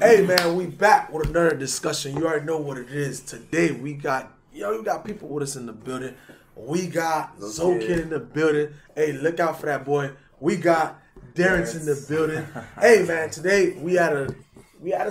Hey man, we back with another discussion. You already know what it is. Today we got people with us in the building. We got Zokin in the building. Hey, look out for that boy. We got Darren's in the building. Hey man, today we had a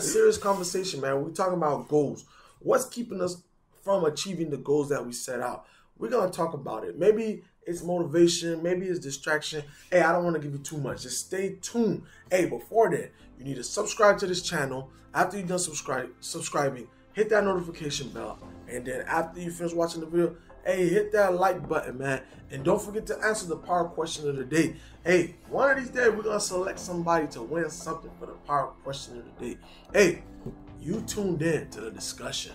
serious conversation, man. We're talking about goals. What's keeping us from achieving the goals that we set out? We're gonna talk about it. Maybe it's motivation, maybe it's distraction. Hey, I don't want to give you too much. Just stay tuned. Hey, before that, you need to subscribe to this channel. After you're done subscribing, hit that notification bell. And then after you finish watching the video, hey, hit that like button, man. And don't forget to answer the power question of the day. Hey, one of these days, we're going to select somebody to win something for the power question of the day. Hey, you tuned in to the discussion.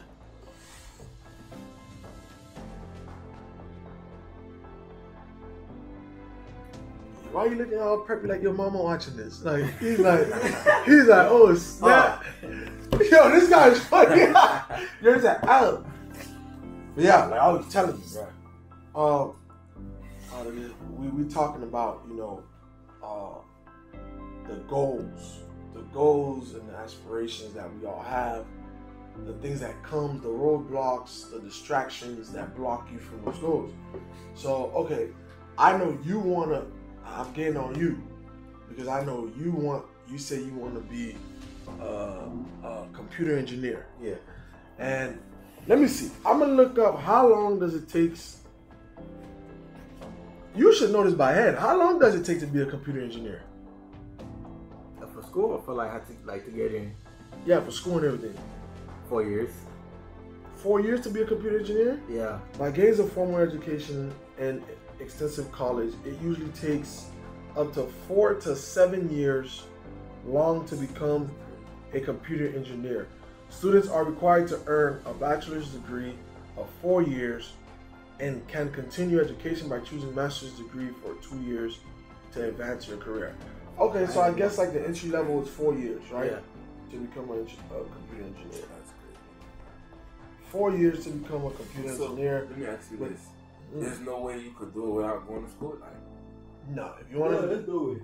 Why are you looking all preppy like your mama watching this? Like he's like, oh snap! Yo, this guy's funny. There's that out. Yeah, like I was telling you, bro. We talking about the goals and the aspirations that we all have, the things that come, the roadblocks, the distractions that block you from those goals. So okay, I know you wanna. I'm getting on you because I know you want. You say you want to be a computer engineer. Yeah. And let me see. I'm gonna look up how long does it take. You should know this by hand. How long does it take to be a computer engineer? For school, or for like to get in. Yeah, for school and everything. 4 years. 4 years to be a computer engineer. Yeah. By gains of formal education and extensive college, it usually takes up to 4 to 7 years long to become a computer engineer. Students are required to earn a bachelor's degree of 4 years and can continue education by choosing master's degree for 2 years to advance your career. Okay, so I guess like the entry level is 4 years, right? Yeah. To become a computer engineer. That's good. 4 years to become a computer engineer. Let me ask you this. There's no way you could do it without going to school, like. No, if you want to do it.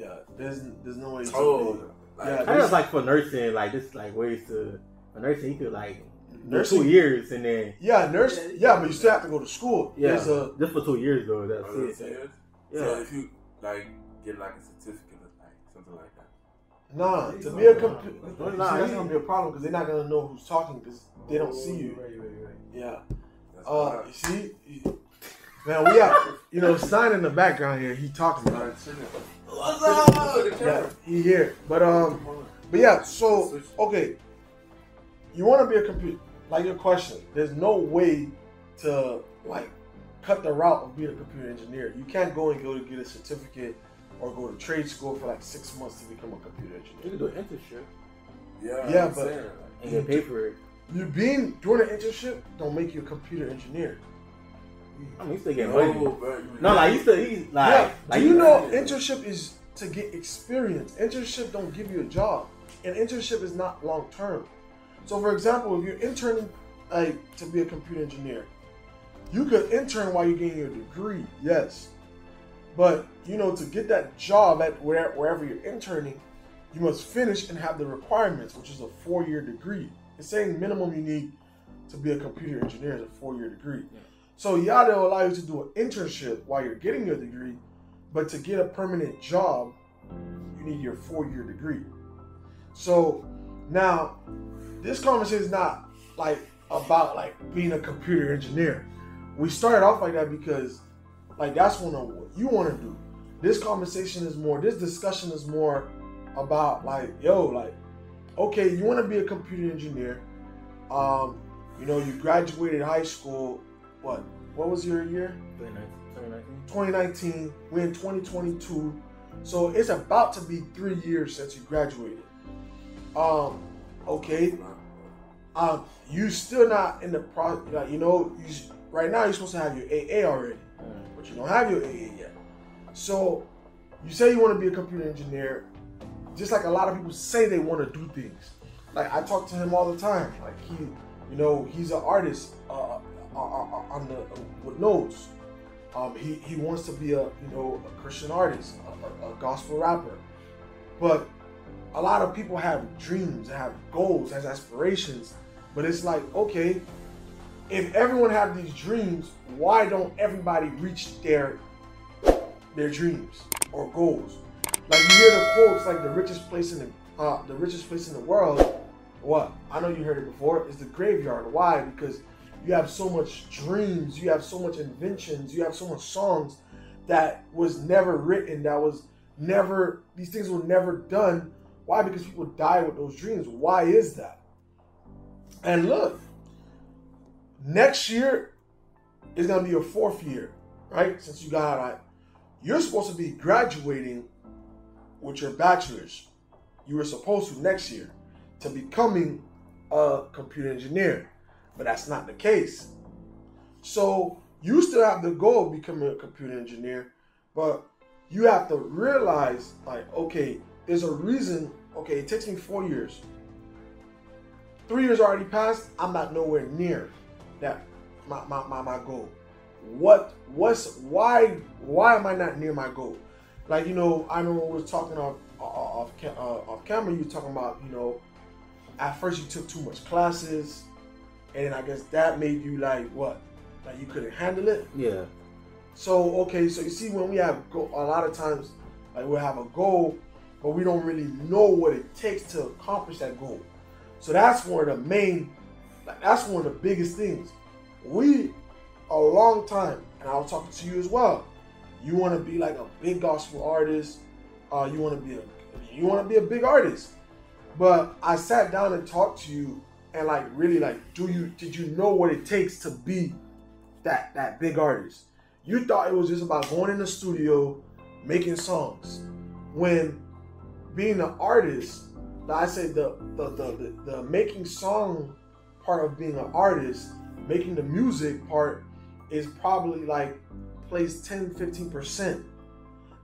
Yeah, there's no way. Kind of like for nursing, like this, like ways to for nursing, you could like nursing 2 years and then. Yeah, nurse. Yeah, but you still have to go to school. Yeah, just for 2 years though. That's it. Yeah. So if you like get like a certificate or like something like that. Nah, to be a computer, that's gonna be a problem because they're not gonna know who's talking because they don't see you. Right. Yeah. You see, man, we have, Stein in the background here. He talking about it. What's up? Yeah, he here. But yeah. So okay, you want to be a computer? Like your question, there's no way to like cut the route of being a computer engineer. You can't go to get a certificate or go to trade school for like 6 months to become a computer engineer. You can do an internship. Yeah, but and get paid for it. Doing an internship don't make you a computer engineer. I mean, you still get money. No, like you still internship is to get experience. Internship don't give you a job, and internship is not long term. So, for example, if you're interning like to be a computer engineer, you could intern while you're getting your degree, yes. But to get that job at wherever you're interning, you must finish and have the requirements, which is a 4-year degree. It's saying minimum you need to be a computer engineer is a 4-year degree. Yeah. So yeah, they'll allow you to do an internship while you're getting your degree, but to get a permanent job, you need your 4-year degree. So now this conversation is not like about like being a computer engineer. We started off like that because like that's what you want to do. This discussion is more about like, yo, like, okay, you want to be a computer engineer. You graduated high school. What was your year? 2019. We're in 2022. So it's about to be 3 years since you graduated. Okay. You still not in the process. Right now you're supposed to have your AA already, but you don't have your AA yet. So you say you want to be a computer engineer. Just like a lot of people say they want to do things. Like I talk to him all the time. Like he, he's an artist on the with notes. He wants to be a Christian artist, a gospel rapper. But a lot of people have dreams, have goals, has aspirations, but it's like, okay, if everyone have these dreams, why don't everybody reach their dreams or goals? Like, you hear the quotes like the richest place in the world. What? I know you heard it before. Is the graveyard. Why? Because you have so much dreams, you have so much inventions, you have so much songs that was never written, that was never, these things were never done. Why? Because people die with those dreams. Why is that? And look, next year is going to be your fourth year, right? Since you got out, you're supposed to be graduating with your bachelor's. You were supposed to next year to becoming a computer engineer, but that's not the case. So you still have the goal of becoming a computer engineer, but you have to realize, like, okay, there's a reason. Okay, it takes me 4 years. 3 years already passed. I'm not nowhere near that my goal. Why am I not near my goal? Like, you know, I remember we were talking off camera. You were talking about, you know, at first you took too much classes, and I guess that made you like what? Like you couldn't handle it. Yeah. So okay, so you see, when we have a lot of times, like we'll have a goal, but we don't really know what it takes to accomplish that goal. So that's one of the main, like that's one of the biggest things. We, a long time, and I was talking to you as well. You want to be like a big gospel artist. You want to be a big artist. But I sat down and talked to you, and like really, like, did you know what it takes to be that big artist? You thought it was just about going in the studio, making songs. When being an artist, I say the making song part of being an artist, making the music part is probably like plays 10, 15%.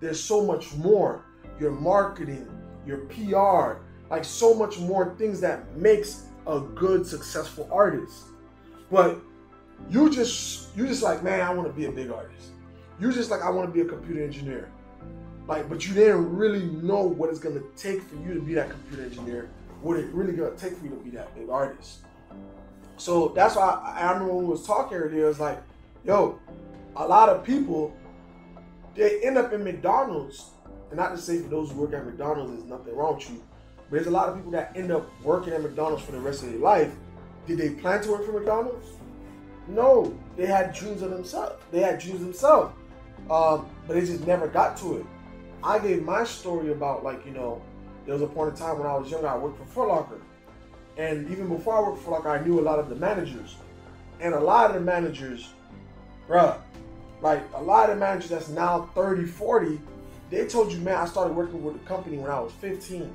There's so much more. Your marketing, your PR, like so much more things that makes a good, successful artist. But you just like, man, I want to be a big artist. You just like, I want to be a computer engineer. Like, but you didn't really know what it's gonna take for you to be that computer engineer, what it really gonna take for you to be that big artist. So that's why I remember when we was talking earlier, it's like, yo, a lot of people, they end up in McDonald's, and not to say for those who work at McDonald's, there's nothing wrong with you, but there's a lot of people that end up working at McDonald's for the rest of their life. Did they plan to work for McDonald's? No, they had dreams of themselves. They had dreams themselves, but they just never got to it. I gave my story about, like, you know, there was a point in time when I was younger, I worked for Foot Locker. And even before I worked for Foot Locker, I knew a lot of the managers. And a lot of the managers, bruh, like a lot of the managers that's now 30, 40, they told you, man, I started working with the company when I was 15.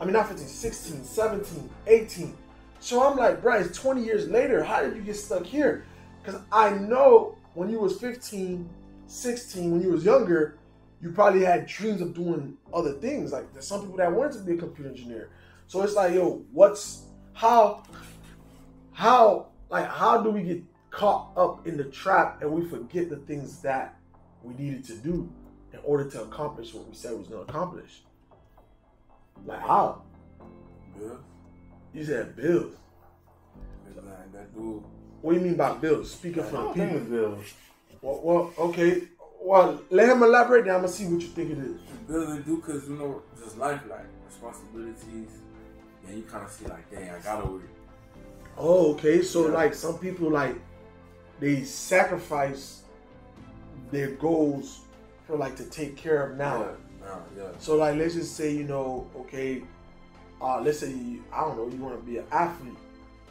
I mean, not 15, 16, 17, 18. So I'm like, bruh, it's 20 years later. How did you get stuck here? Because I know when you was 15, 16, when you was younger, you probably had dreams of doing other things. Like, there's some people that wanted to be a computer engineer. So it's like, yo, how do we get caught up in the trap and we forget the things that we needed to do in order to accomplish what we said we was gonna accomplish? Like, how? Bills. You said bills. Like that dude. What do you mean by bills? Speaking for people. Bills. Well, okay. Well, let him elaborate, and I'm going to see what you think it is. The bills do, because, you know, just life, like, responsibilities, and you kind of see, like, dang, I got to work. Oh, okay. So, yeah. Like, some people, like, they sacrifice their goals for, like, to take care of now. Yeah. So, like, let's just say, you know, okay, let's say, I don't know, you want to be an athlete.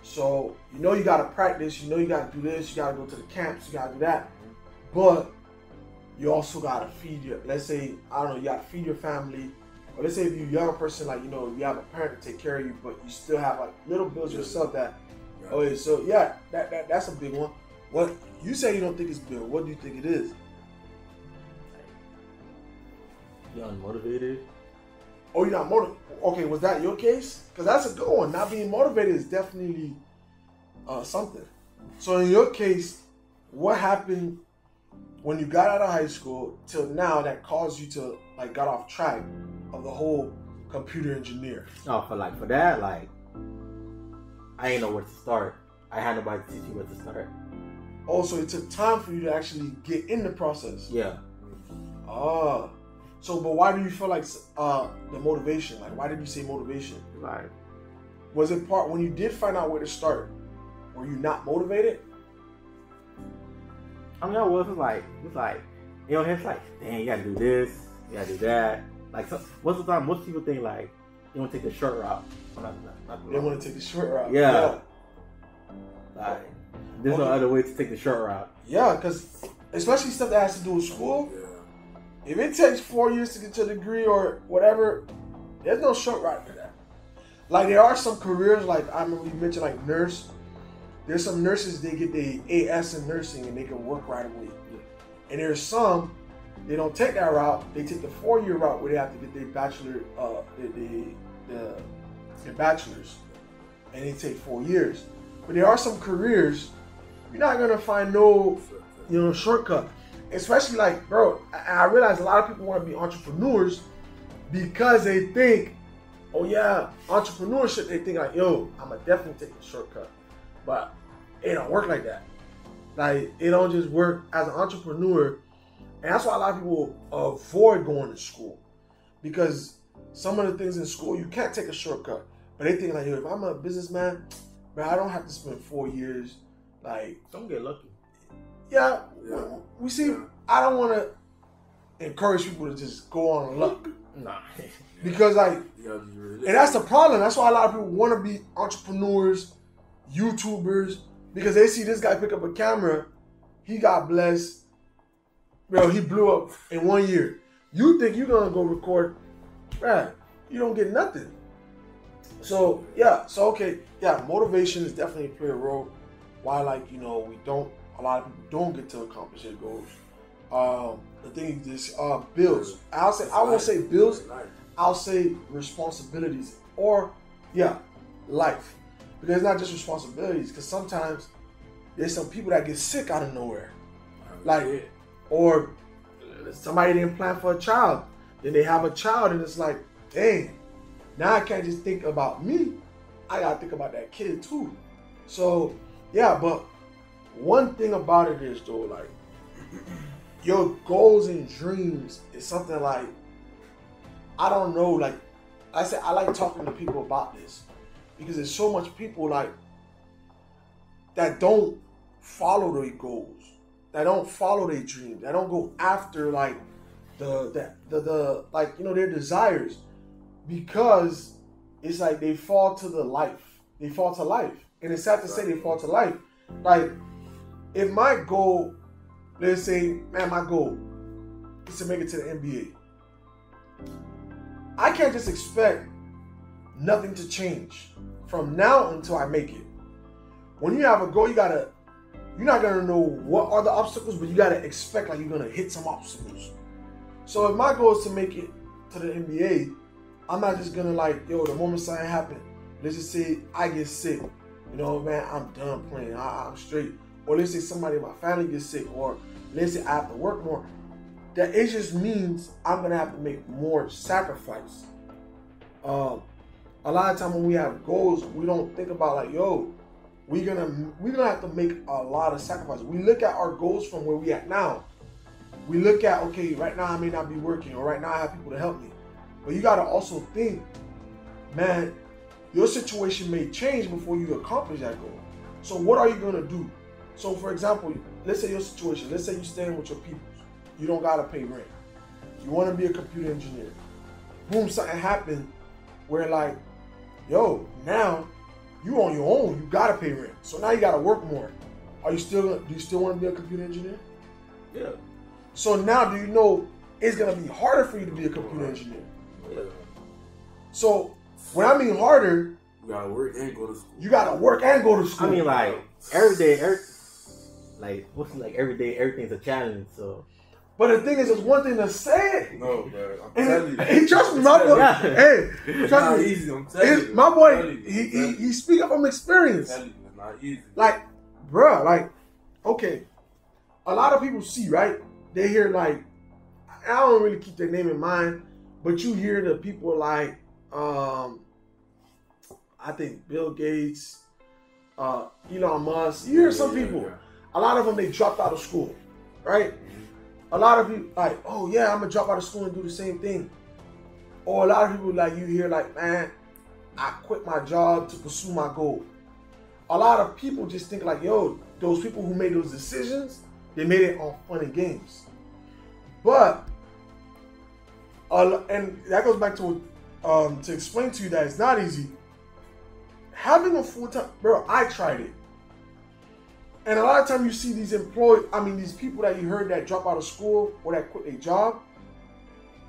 So, you know you got to practice. You know you got to do this. You got to go to the camps. You got to do that. But you also gotta feed your, let's say, I don't know, you gotta feed your family. Or let's say if you're a young person, like, you know, you have a parent to take care of you, but you still have like little bills yourself that, yeah. Okay, so yeah, that's a big one. What, you say you don't think it's bill, what do you think it is? You're unmotivated. Oh, you're not motivated. Okay, was that your case? Because that's a good one. Not being motivated is definitely something. So in your case, what happened when you got out of high school till now that caused you to like got off track of the whole, computer engineer? No, for that, I ain't know where to start. I had nobody to teach me where to start. Oh, so it took time for you to actually get in the process. Yeah. Oh. So, but why do you feel like the motivation? Like, why did you say motivation? Like, was it part when you did find out where to start? Were you not motivated? I mean, I was like, you know, it's like, dang, you gotta do this, you gotta do that. Like, so, most of the time, most people think like, you want to take the short route. They want to take the short route. Yeah. Like, there's no other way to take the short route. Yeah, because especially stuff that has to do with school. Yeah. If it takes 4 years to get to a degree or whatever, there's no short route for that. Like, there are some careers, like I remember you mentioned, like nurse. There's some nurses, they get the AS in nursing and they can work right away. Yeah. And there's some, they don't take that route. They take the 4-year route where they have to get their bachelor, their bachelor's, and they take 4 years. But there are some careers, you're not gonna find no, you know, shortcut. Especially like, bro, I realize a lot of people want to be entrepreneurs because they think, oh yeah, entrepreneurship, they think like, yo, I'm gonna definitely take the shortcut. But it don't work like that. Like, it don't just work as an entrepreneur. And that's why a lot of people avoid going to school, because some of the things in school, you can't take a shortcut. But they think like, yo, if I'm a businessman, bro, I don't have to spend 4 years. Like, don't get lucky. Yeah, we see. Yeah. I don't want to encourage people to just go on luck. Nah, because like, and that's the problem. That's why a lot of people want to be entrepreneurs, YouTubers, because they see this guy pick up a camera, he got blessed, bro. He blew up in 1 year. You think you're gonna go record, man? You don't get nothing. So yeah, so okay, yeah. Motivation is definitely play a role. Why, like, you know, we don't. A lot of people don't get to accomplish their goals. The thing is, bills. I won't say bills. I'll say responsibilities, or yeah, life. Because it's not just responsibilities. Because sometimes there's some people that get sick out of nowhere, like, or somebody didn't plan for a child, then they have a child, and it's like, dang, now I can't just think about me. I gotta think about that kid too. So yeah, but. One thing about it is though, like, your goals and dreams is something like, I don't know, like I said, I like talking to people about this because there's so much people like that don't follow their goals, that don't follow their dreams, that don't go after like the like, you know, their desires, because it's like they fall to the life. They fall to life. And it's sad to say they fall to life. Like, if my goal, let's say, man, my goal is to make it to the NBA. I can't just expect nothing to change from now until I make it. When you have a goal, you're not gonna know what are the obstacles, but you gotta expect like you're gonna hit some obstacles. So if my goal is to make it to the NBA, I'm not just gonna like, yo, the moment something happened, let's just say I get sick. You know, man, I'm done playing, I'm straight. Or let's say somebody in my family gets sick, or let's say I have to work more. That it just means I'm gonna have to make more sacrifice. A lot of time when we have goals, we don't think about like, yo, we're gonna have to make a lot of sacrifice. We look at our goals from where we at now. We look at, okay, right now I may not be working, or right now I have people to help me. But you gotta also think, man, your situation may change before you accomplish that goal. So what are you gonna do? So for example, let's say your situation, let's say you're staying with your people. You don't gotta pay rent. You wanna be a computer engineer. Boom, something happened where like, yo, now you on your own, you gotta pay rent. So now you gotta work more. Do you still wanna be a computer engineer? Yeah. So now do you know it's gonna be harder for you to be a computer engineer? Yeah. So when I mean harder, you gotta work and go to school. You gotta work and go to school. I mean, like, every day, everything's a challenge. So, but the thing is, it's one thing to say it. No, bro, I'm telling you. Hey, trust me, my boy. Yeah. Hey, it's not easy. I'm telling you, my boy. He speak up from experience. I'm telling you, it's not easy. Like, bro, like, okay, a lot of people see, right? They hear like, I don't really keep their name in mind, but you hear the people like. I think Bill Gates, Elon Musk. You hear some people, a lot of them, they dropped out of school, right? A lot of people like, oh yeah, I'm gonna drop out of school and do the same thing. Or a lot of people like you hear like, man, I quit my job to pursue my goal. A lot of people just think like, yo, those people who made those decisions, they made it on fun and games. But, and that goes back to explain to you that it's not easy. Having a full-time, bro, I tried it. And a lot of time you see these these people that you heard that drop out of school or that quit their job,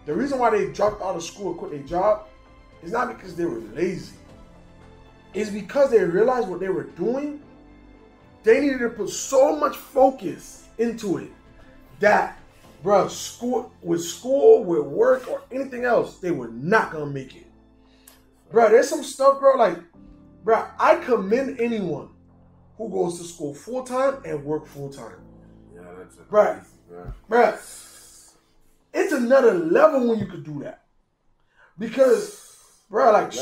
the reason why they dropped out of school or quit their job is not because they were lazy. It's because they realized what they were doing, they needed to put so much focus into it that, bro, school, with work, or anything else, they were not gonna make it. Bro, there's some stuff, bro, like, bro, I commend anyone who goes to school full-time and work full-time. Yeah, that's crazy, bro. It's another level when you could do that. Because, bro, like,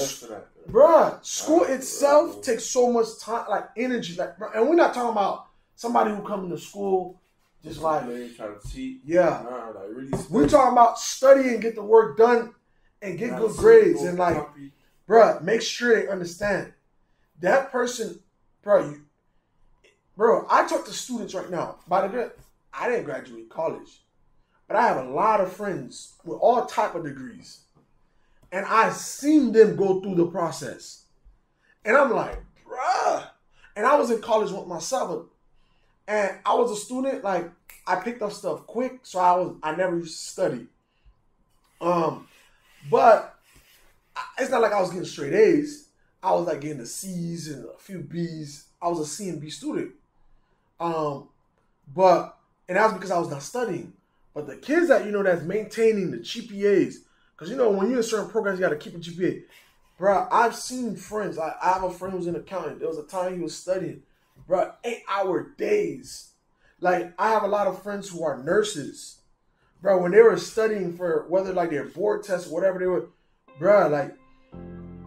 bro, school itself takes so much time, like, energy. Like, bro, and we're not talking about somebody who comes to school just like, trying to cheat. Yeah. Nah, like, really we're talking about studying, get the work done, and get good grades. And, like, bro, make sure they understand. That person, bro, I talk to students right now. I didn't graduate college, but I have a lot of friends with all type of degrees, and I've seen them go through the process. And I'm like, bruh. And I was in college with myself, and I was a student. Like, I picked up stuff quick, so I never used to study. But it's not like I was getting straight A's. I was like getting the C's and a few B's. I was a C and B student. And that was because I was not studying. But the kids that, that's maintaining the GPAs, because, when you're in certain programs, you got to keep a GPA. Bro, I've seen friends. I have a friend who's in accounting. There was a time he was studying, bro, 8-hour days. Like, I have a lot of friends who are nurses. Bro, when they were studying for whether, like, their board tests or whatever they were, bro, like,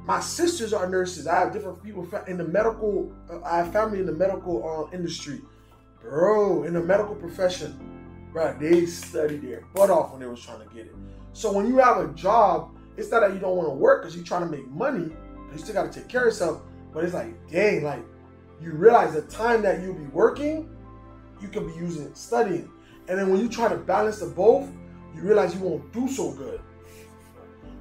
my sisters are nurses. I have different people in the medical, I have family in the medical industry. Bro, in the medical profession, bro, they studied their butt off when they was trying to get it. So when you have a job, it's not that you don't want to work because you're trying to make money. You still got to take care of yourself. But it's like, dang, like, you realize the time that you'll be working, you could be using it studying. And then when you try to balance the both, you realize you won't do so good.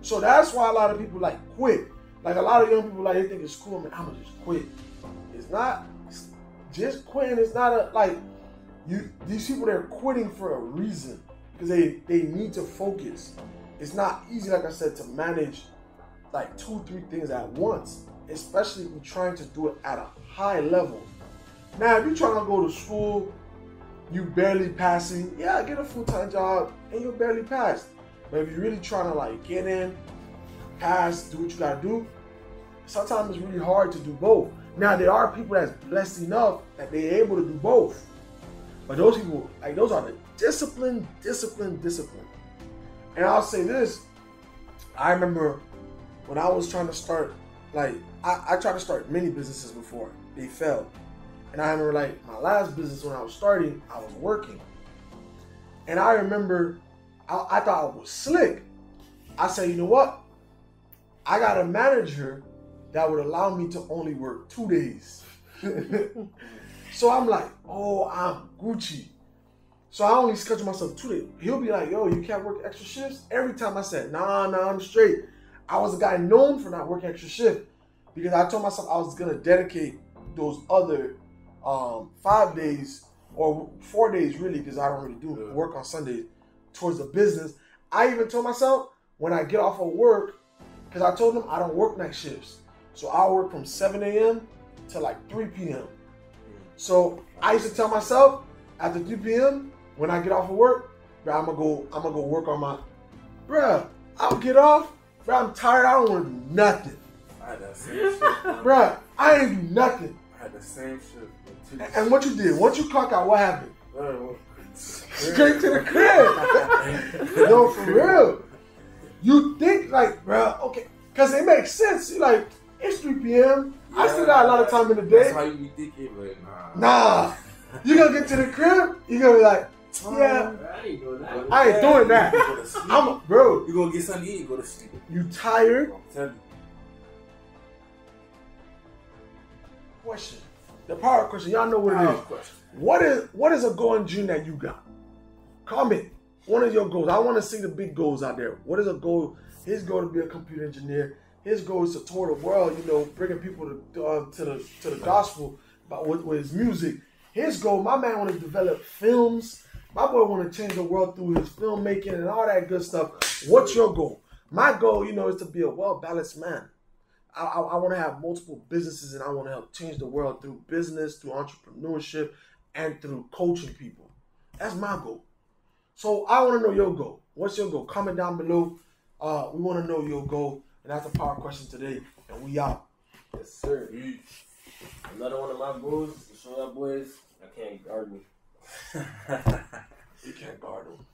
So that's why a lot of people, like, quit. Like, a lot of young people, like, they think it's cool. Man, I'm gonna just quit. It's not. Just quitting is not a, like, you. These people, they're quitting for a reason. Because they need to focus. It's not easy, like I said, to manage, like, 2-3 things at once. Especially if you're trying to do it at a high level. Now, if you're trying to go to school, you barely passing. Yeah, get a full-time job, and you'll barely pass. But if you're really trying to, like, get in, pass, do what you gotta do, sometimes it's really hard to do both. Now, there are people that's blessed enough that they're able to do both, but those people, like, those are the discipline. And I'll say this, I remember when I was trying to start, like, I tried to start many businesses before, they failed. And I remember, like, my last business when I was starting, I was working. And I remember, I thought I was slick. I said, you know what? I got a manager that would allow me to only work 2 days. So I'm like, oh, I'm Gucci. So I only schedule myself 2 days. He'll be like, yo, you can't work extra shifts? Every time I said, nah, I'm straight. I was a guy known for not working extra shift because I told myself I was going to dedicate those other 5 days or 4 days really because I don't really do work on Sundays towards the business. I even told myself when I get off of work, because I told them I don't work night shifts. So I work from 7 a.m. to like 3 p.m. So I used to tell myself after 3 p.m. when I get off of work, bro, I'm gonna go work on my, bro. I'll get off, bro. I'm tired. I don't want to do nothing, bro. I ain't do nothing. I had the same shit. And what you did? Once you clock out, what happened? Straight to the crib. No, for real. You think like, bro, okay, Because it makes sense. You're like, it's 3 p.m. Yeah, I still got a lot of time in the day. That's how you be thinking, but nah. You're going to get to the crib, you're going to be like, yeah, I ain't doing that. I ain't doing that. I'm a, bro. You're going to get something to eat and go to sleep. You tired? I'm telling you. Question. The power question. Y'all know what it is. Question. What is a goal in June that you got? Comment. What is your goals? I want to see the big goals out there. What is a goal? His goal to be a computer engineer. His goal is to tour the world. You know, bringing people to the gospel with his music. His goal. My man want to develop films. My boy want to change the world through his filmmaking and all that good stuff. What's your goal? My goal, you know, is to be a well-balanced man. I want to have multiple businesses, and I want to help change the world through business, through entrepreneurship, and through coaching people. That's my goal. So I want to know your goal. What's your goal? Comment down below. We want to know your goal, and that's the power question today. And we out. Yes, sir. Another one of my goals is to show y'all boys I can't guard me. You can't guard them.